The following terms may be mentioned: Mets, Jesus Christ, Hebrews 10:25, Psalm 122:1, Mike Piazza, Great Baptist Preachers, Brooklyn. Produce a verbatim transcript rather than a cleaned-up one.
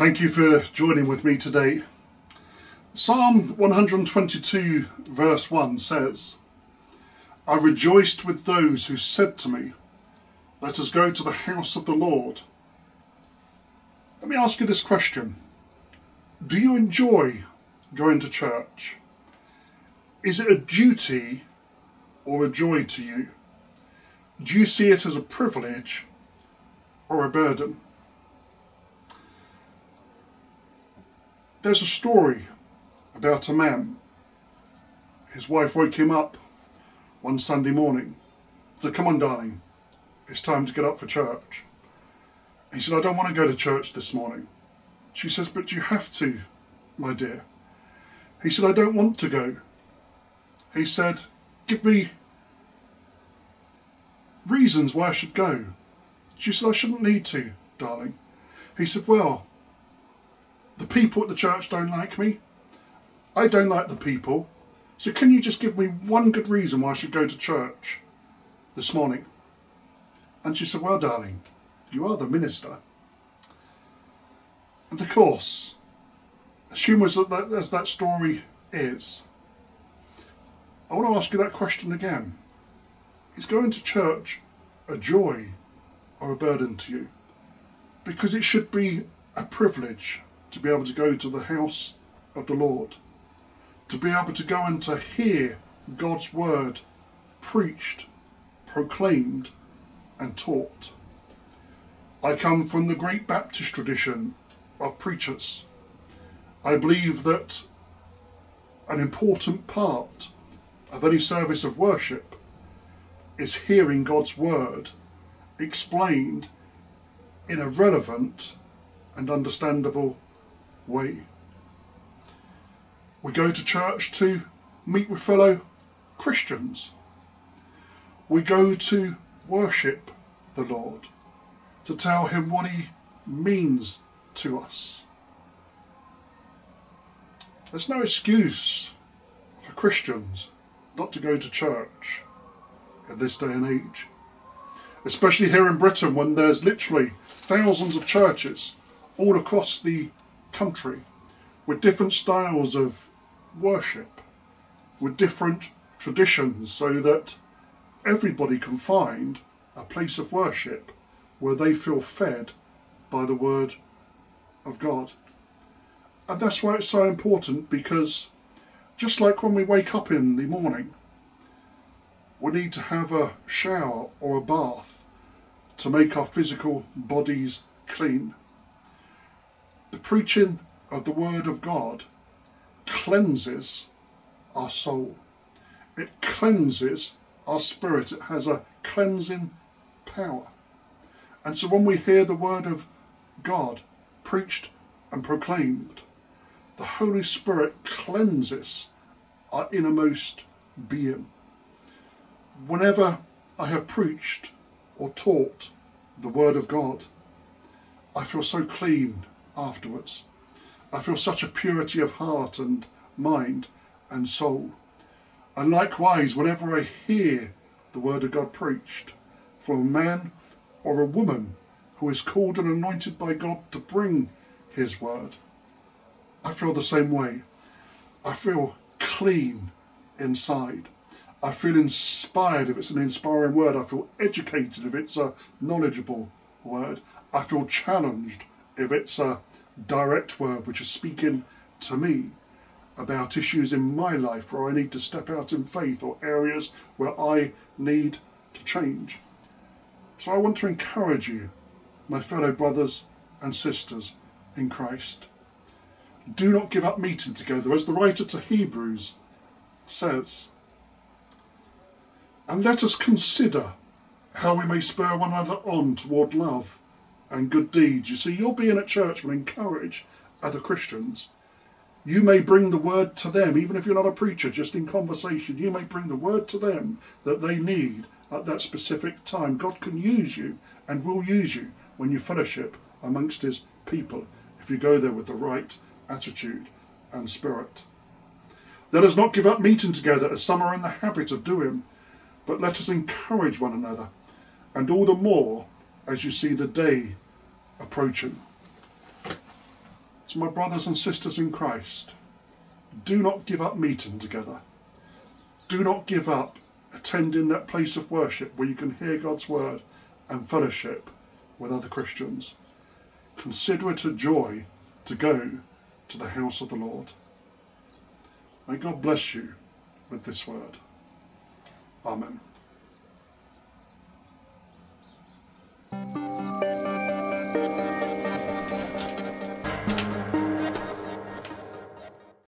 Thank you for joining with me today. Psalm one hundred twenty-two verse one says, I rejoiced with those who said to me, let us go to the house of the Lord. Let me ask you this question. Do you enjoy going to church? Is it a duty or a joy to you? Do you see it as a privilege or a burden? There's a story about a man. His wife woke him up one Sunday morning. So, come on, darling, it's time to get up for church. He said, I don't want to go to church this morning. She says, but you have to, my dear. He said, I don't want to go. He said, give me reasons why I should go. She said, I shouldn't need to, darling. He said, well, the people at the church don't like me. I don't like the people. So can you just give me one good reason why I should go to church this morning? And she said, well, darling, you are the minister. And of course, as humorous as that story is, I want to ask you that question again. Is going to church a joy or a burden to you? Because it should be a privilege to be able to go to the house of the Lord, to be able to go and to hear God's word preached, proclaimed and taught. I come from the great Baptist tradition of preachers. I believe that an important part of any service of worship is hearing God's word explained in a relevant and understandable way. We go to church to meet with fellow Christians. We go to worship the Lord, to tell him what he means to us. There's no excuse for Christians not to go to church in this day and age, especially here in Britain, when there's literally thousands of churches all across the country with different styles of worship, with different traditions, so that everybody can find a place of worship where they feel fed by the word of God. And that's why it's so important, because just like when we wake up in the morning, we need to have a shower or a bath to make our physical bodies clean. The preaching of the word of God cleanses our soul. It cleanses our spirit. It has a cleansing power. And so when we hear the word of God preached and proclaimed, the Holy Spirit cleanses our innermost being. Whenever I have preached or taught the word of God, I feel so clean afterwards. I feel such a purity of heart and mind and soul. And likewise, whenever I hear the word of God preached from a man or a woman who is called and anointed by God to bring his word, I feel the same way. I feel clean inside. I feel inspired if it's an inspiring word. I feel educated if it's a knowledgeable word. I feel challenged if it's a direct word which is speaking to me about issues in my life where I need to step out in faith, or areas where I need to change. So I want to encourage you, my fellow brothers and sisters in Christ. Do not give up meeting together, as the writer to Hebrews says. And let us consider how we may spur one another on toward love and good deeds. You see, your being at church will encourage other Christians. You may bring the word to them, even if you're not a preacher, just in conversation. You may bring the word to them that they need at that specific time. God can use you and will use you when you fellowship amongst his people, if you go there with the right attitude and spirit. Let us not give up meeting together, as some are in the habit of doing, but let us encourage one another, and all the more as you see the day approaching. So my brothers and sisters in Christ, do not give up meeting together. Do not give up attending that place of worship where you can hear God's word and fellowship with other Christians. Consider it a joy to go to the house of the Lord. May God bless you with this word. Amen.